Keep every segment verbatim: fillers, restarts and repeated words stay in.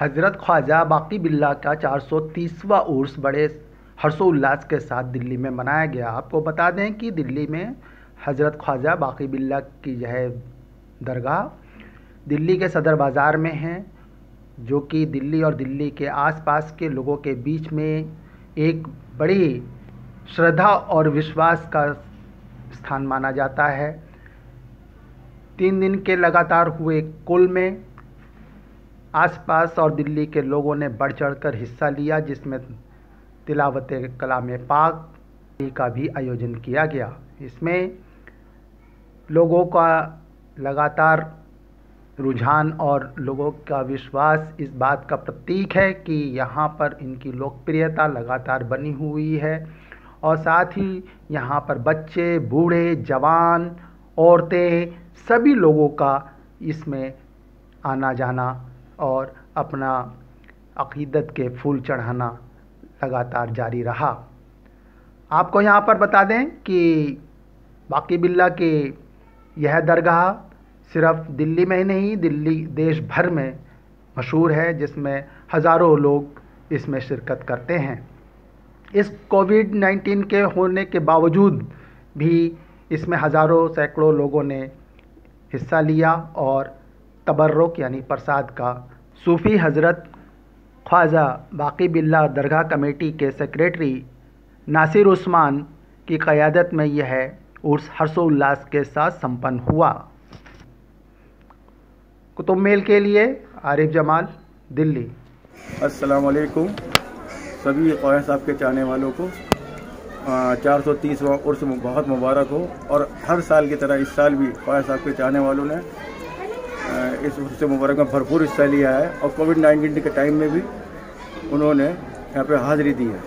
हज़रत ख्वाजा बाकी बिल्ला का चार सौ तीसवा उर्स बड़े हर्षोल्लास के साथ दिल्ली में मनाया गया। आपको बता दें कि दिल्ली में हज़रत ख्वाजा बाकी बिल्ला की यह दरगाह दिल्ली के सदर बाज़ार में है, जो कि दिल्ली और दिल्ली के आसपास के लोगों के बीच में एक बड़ी श्रद्धा और विश्वास का स्थान माना जाता है। तीन दिन के लगातार हुए कुल में आसपास और दिल्ली के लोगों ने बढ़ चढ़कर हिस्सा लिया, जिसमें तिलावत-ए-कलाम-ए-पाक का भी आयोजन किया गया। इसमें लोगों का लगातार रुझान और लोगों का विश्वास इस बात का प्रतीक है कि यहाँ पर इनकी लोकप्रियता लगातार बनी हुई है, और साथ ही यहाँ पर बच्चे, बूढ़े, जवान, औरतें, सभी लोगों का इसमें आना जाना और अपना अक़ीदत के फूल चढ़ाना लगातार जारी रहा। आपको यहाँ पर बता दें कि बाकी बिल्ला के यह दरगाह सिर्फ दिल्ली में ही नहीं, दिल्ली देश भर में मशहूर है, जिसमें हज़ारों लोग इसमें शिरकत करते हैं। इस कोविड नाइन्टीन के होने के बावजूद भी इसमें हज़ारों सैकड़ों लोगों ने हिस्सा लिया और तबर्रक यानी प्रसाद का सूफ़ी हज़रत ख्वाजा बाकी बिल्ला दरगाह कमेटी के सेक्रेटरी नासिर उस्मान की क़यादत में यह उर्स हर्षोल्लास के साथ संपन्न हुआ। कुतुब मेल के लिए आरिफ जमाल, दिल्ली। अस्सलाम वालेकुम सभी ख्वाजा साहब के चाहने वालों को चार सौ तीसवा उर्स बहुत मुबारक हो, और हर साल की तरह इस साल भी ख्वाजा साहब के चाहने वालों ने इस उर्स मुबारक में भरपूर हिस्सा लिया है, और कोविड नाइन्टीन के टाइम में भी उन्होंने यहाँ पे हाज़िरी दी है।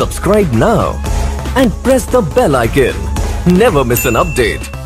Subscribe now and press the bell icon. Never miss an update.